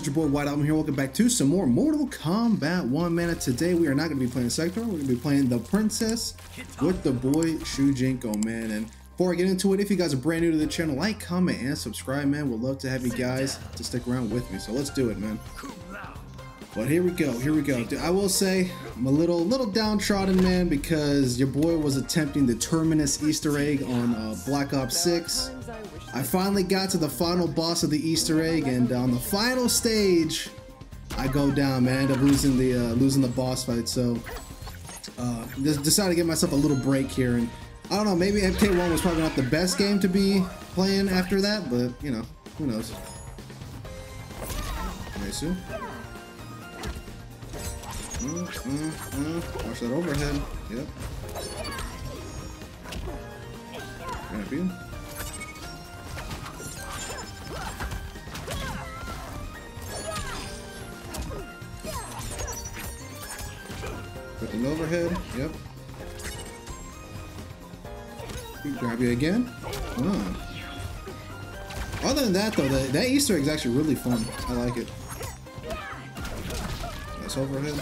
guys, it's your boy White Album here. Welcome back to some more Mortal Kombat 1, man. And today we are not going to be playing Sektor. We're going to be playing the princess with the boy Shujinko, man. And before I get into it, if you guys are brand new to the channel, like, comment, and subscribe, man. We'd love to have you guys to stick around with me. So let's do it, man. But here we go, here we go. Dude, I will say I'm a little downtrodden, man, because your boy was attempting the Terminus Easter egg on Black Ops 6. I finally got to the final boss of the Easter egg, and on the final stage, I go down, man. I end up losing the boss fight, so just decided to give myself a little break here. And I don't know, maybe MK1 was probably not the best game to be playing after that, but you know, who knows? Nice. Watch that overhead. Yep. Grab you. Put an overhead. Yep. Grab you again. Other than that, though, that Easter egg is actually really fun. I like it. Nice overhead.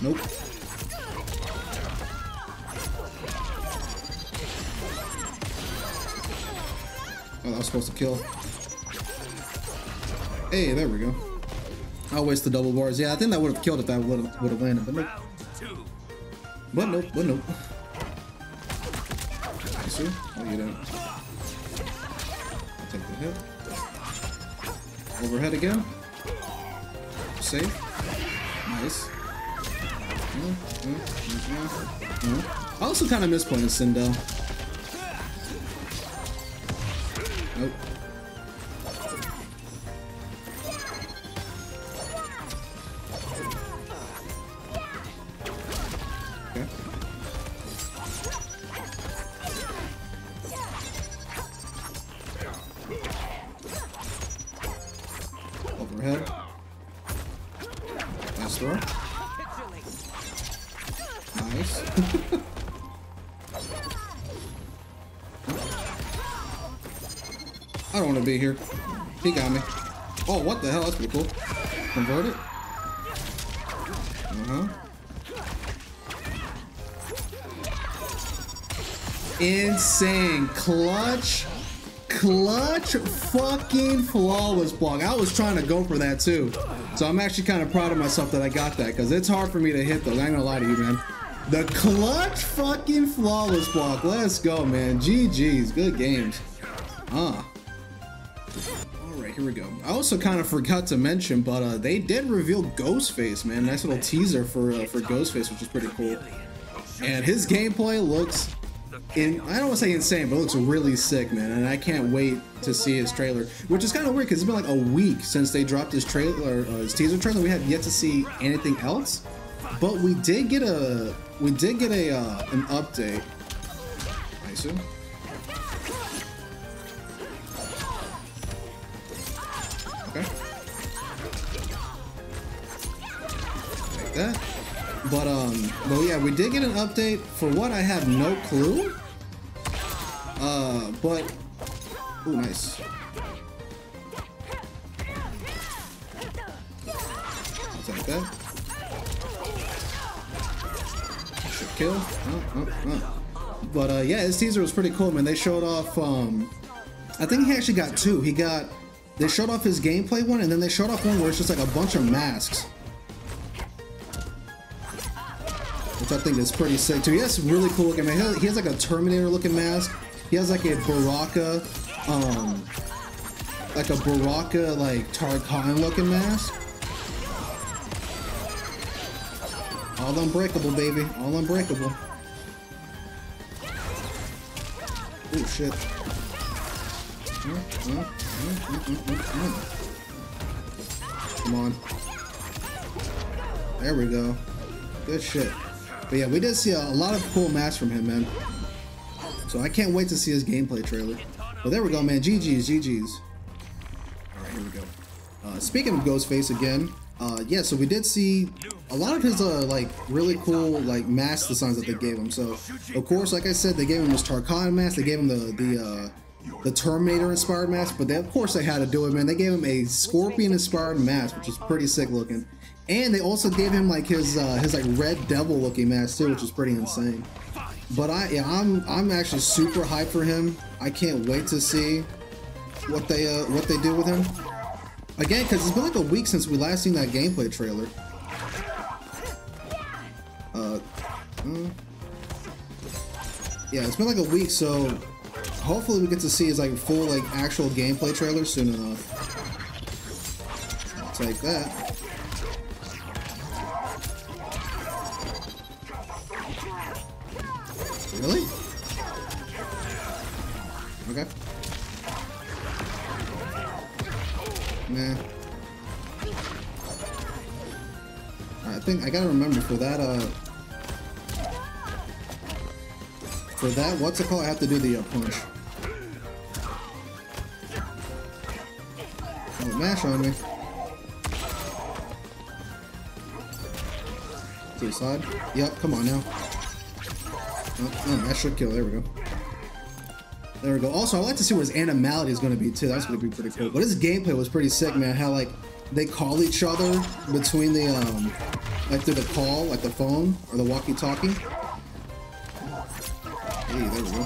Nope. Oh, that was supposed to kill. Hey, there we go. I'll waste the double bars. Yeah, I think that would have killed if that would have landed, but nope. But nope, but nope. You see? Oh, you don't. I'll take the hit. Overhead again. Safe. Nice. I also kind of miss playing Sindel. Nope. Okay. Overhead. Nice throw. Nice. I don't want to be here. He got me. Oh, what the hell? That's pretty cool. Convert it. Insane. Clutch fucking flawless block. I was trying to go for that too. So I'm actually kind of proud of myself that I got that, because it's hard for me to hit those. I ain't gonna lie to you, man. The clutch fucking flawless block. Let's go, man. GG's. Good games. Alright, here we go. I also kind of forgot to mention, but they did reveal Ghostface, man. Nice little teaser for Ghostface, which is pretty cool. And his gameplay looks... I don't want to say insane, but it looks really sick, man. And I can't wait to see his trailer. Which is kind of weird, because it's been like a week since they dropped his trailer, his teaser trailer. We have yet to see anything else. But we did get a an update. Nice. Okay. Like that. But yeah, we did get an update. For what, I have no clue. But oh, nice. Like that. Kill. But yeah, his teaser was pretty cool, man. They showed off I think he actually got two. They showed off his gameplay one, and then they showed off one where it's just like a bunch of masks, which I think is pretty sick too. He has really cool looking, man. He has like a Terminator looking mask. He has like a Baraka like Tarkatan looking mask. All unbreakable, baby. All unbreakable. Oh, shit. Come on. There we go. Good shit. But yeah, we did see a lot of cool masks from him, man. So I can't wait to see his gameplay trailer. But there we go, man. GG's, GG's. Alright, here we go. Speaking of Ghostface again, yeah, so we did see a lot of his like really cool like mask designs that they gave him. So of course, like I said, they gave him his Tarkatan mask. They gave him the the Terminator-inspired mask, but they, of course they had to do it, man. They gave him a Scorpion-inspired mask, which is pretty sick looking. And they also gave him like his like Red Devil looking mask too, which is pretty insane. But I'm actually super hyped for him. I can't wait to see what they do with him. Again, because it's been like a week since we last seen that gameplay trailer. Yeah, it's been like a week, so hopefully we get to see his like full like actual gameplay trailer soon enough. I'll take that. Really? Okay. Nah. I think I gotta remember for that what's it called? I have to do the punch. Oh, mash on me. To the side. Yep. Come on now. Oh, that should kill. There we go. There we go. Also, I like to see what his animality is going to be too. That's going to be pretty cool. But his gameplay was pretty sick, man. How like they call each other between the like through the call, like the phone or the walkie-talkie. Hey, there we go.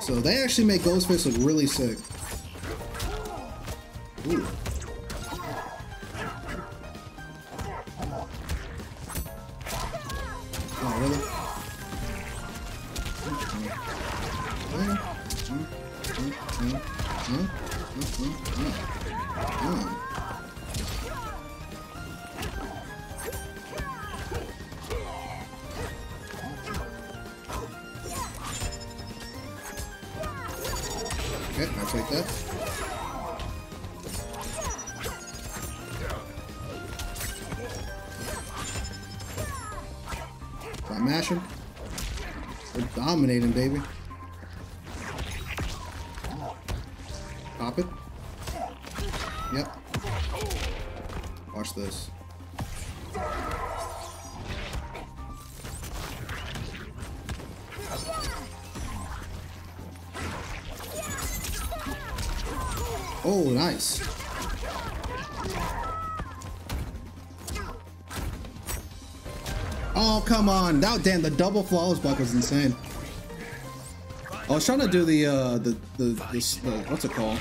So they actually make Ghostface look really sick. Ooh. Okay, I'll take that. If I mash him, we're dominating, baby. Pop it. Yep. Watch this. Oh, nice. Oh, come on. Now, damn, the double flawless block is insane. I was trying to do the what's it called?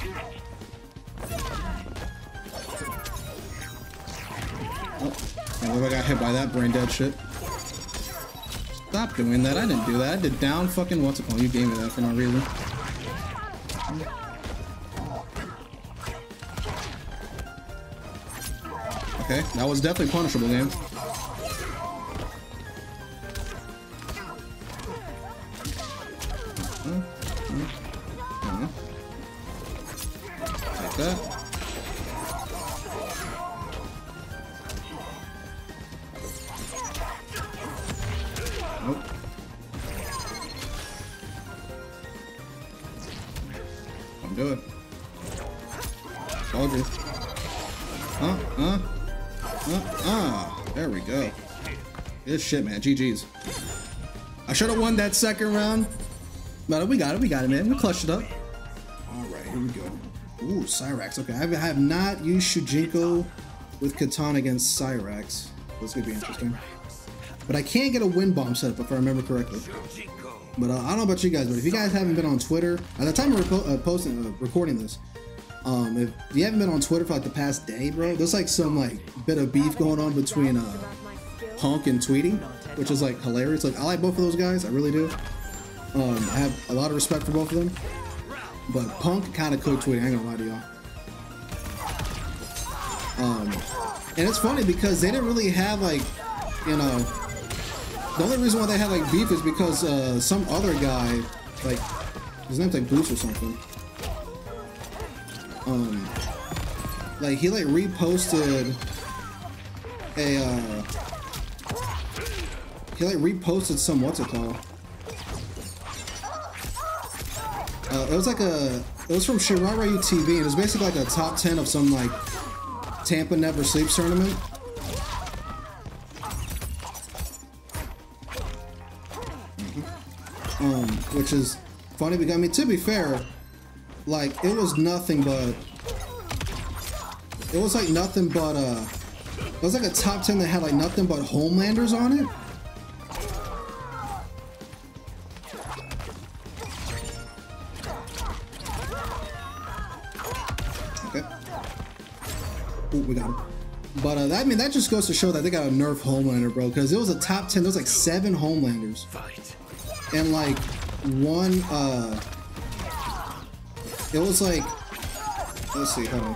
Oh, I got hit by that brain dead shit. Stop doing that. I didn't do that. I did down fucking what's it called? You gave me that for no reason. Okay, that was definitely punishable, game. Like that. Nope. Don't do it. Told you. There we go. This shit, man. GG's. I should have won that second round, but we got it. We got it, man. We clutched it up. All right, here we go. Ooh, Cyrax. Okay, I have not used Shujinko with Katana against Cyrax. This could be interesting. But I can get a wind bomb setup if I remember correctly. But I don't know about you guys, but if you guys haven't been on Twitter at the time of recording this. If you haven't been on Twitter for like the past day, bro, there's like some like bit of beef going on between Punk and Tweety, which is like hilarious. Like I like both of those guys, I really do. I have a lot of respect for both of them, but Punk kind of cooked Tweety. I ain't gonna lie to y'all. And it's funny because they didn't really have like, you know, the only reason why they had like beef is because some other guy, like his name's like Boots or something. Like he like reposted a he like reposted some what's it called? It was like a it was from Shirai Ryu TV and it was basically like a top 10 of some like Tampa Never Sleeps tournament. Which is Funny, because I mean, to be fair, like it was nothing but, it was like nothing but it was like a top 10 that had like nothing but Homelanders on it. Ooh, we got him. But I mean, that just goes to show that they got a nerf Homelander, bro, because it was a top 10. There's like 7 Homelanders and like one it was like, let's see, hold on.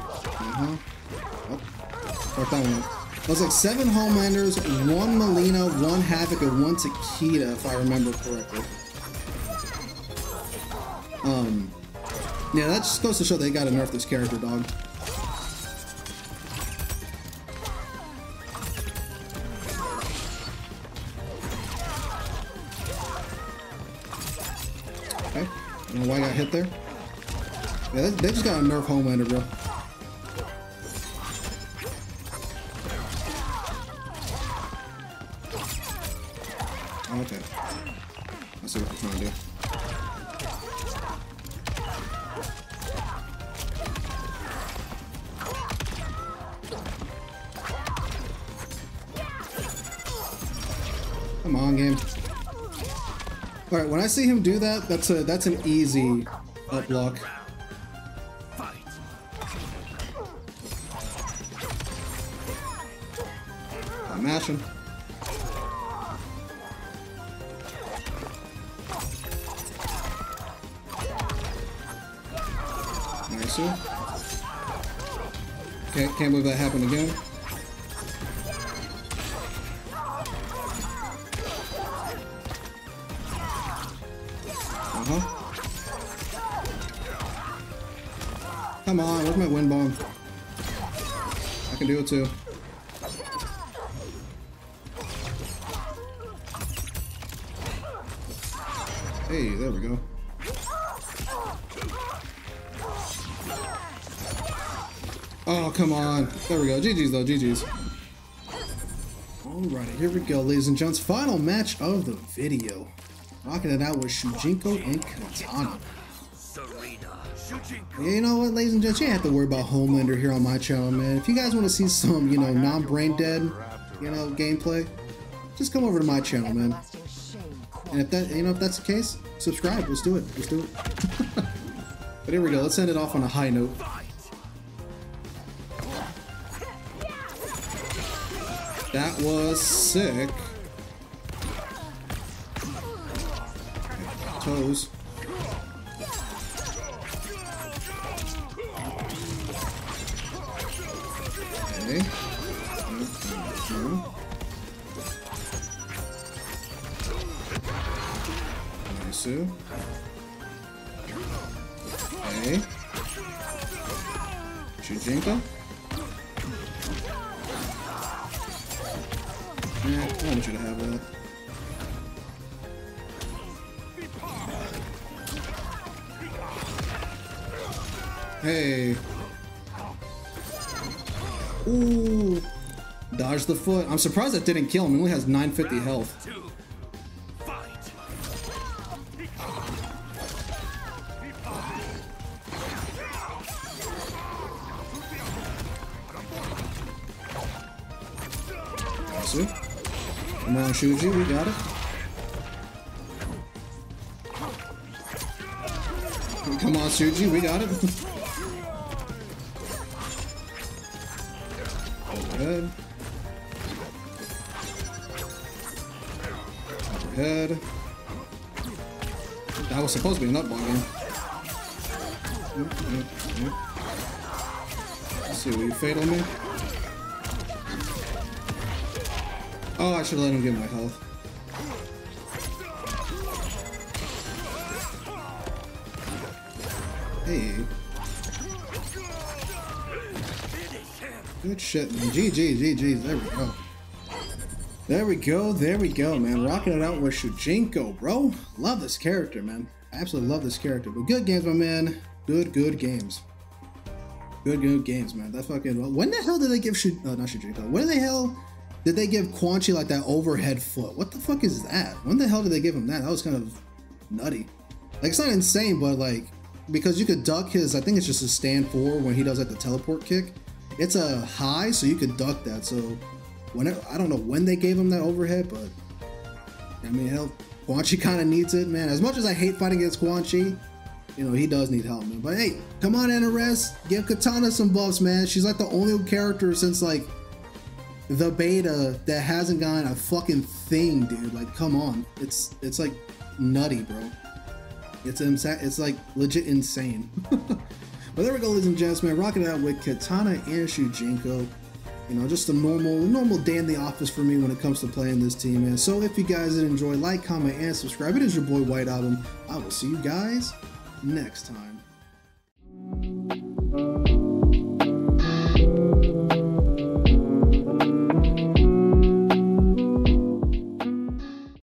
It was like 7 Homelanders, 1 Molina, 1 Havoc, and 1 Takeda, if I remember correctly. Yeah, that just goes to show they gotta nerf this character, dog. I don't know why I got hit there. Yeah, they just got a nerf Homelander, bro. Okay. I see what I'm trying to do. Come on, game. All right, when I see him do that, that's an easy up block. I mash him. Nice one. Can't believe that happened again. Come on, where's my wind bomb? I can do it too. Hey, there we go. Oh, come on. There we go. GG's though, GG's. Alrighty, here we go, ladies and gents. Final match of the video. Rocking it out with Shujinko and Katana. Yeah, you know what, ladies and gents, you have to worry about Homelander here on my channel, man. If you guys want to see some, you know, non-brain dead, you know, gameplay, just come over to my channel, man. And if that, you know, if that's the case, subscribe. Let's do it. Let's do it. But here we go. Let's end it off on a high note. That was sick. Toes. Okay. Nice. Okay. Shujinko. Yeah, I want you to have that. Hey. Ooh, dodge the foot. I'm surprised that didn't kill him. He only has 950 health. See? Come on, Shuji, we got it. Come on, Shuji, we got it. Head. Head. That was supposed to be an up block game. Let's see, will you fatal me? Oh, I should let him get my health. Hey. Good shit, man. GG, GG. There we go. There we go. There we go, man. Rocking it out with Shujinko, bro. Love this character, man. Absolutely love this character. But good games, my man. Good games. Good games, man. That's fucking. When the hell did they give not Shujinko? When the hell did they give Quan Chi like that overhead foot? What the fuck is that? When the hell did they give him that? That was kind of nutty. Like, it's not insane, but like, because you could duck his, I think it's just a stand forward when he does like the teleport kick. It's a high, so you could duck that. So whenever, I don't know when they gave him that overhead, but I mean, hell, Quan Chi kind of needs it, man. As much as I hate fighting against Quan Chi, you know, he does need help, man. But hey, come on, NRS, give Katana some buffs, man. She's like the only character since like the beta that hasn't gotten a fucking thing, dude. Like, come on, it's like nutty, bro. It's like legit insane. Well, there we go, ladies and gents, man. Rocking out with Katana and Shujinko. You know, just a normal day in the office for me when it comes to playing this team, man. So if you guys did enjoy, like, comment, and subscribe. It is your boy White Album. I will see you guys next time.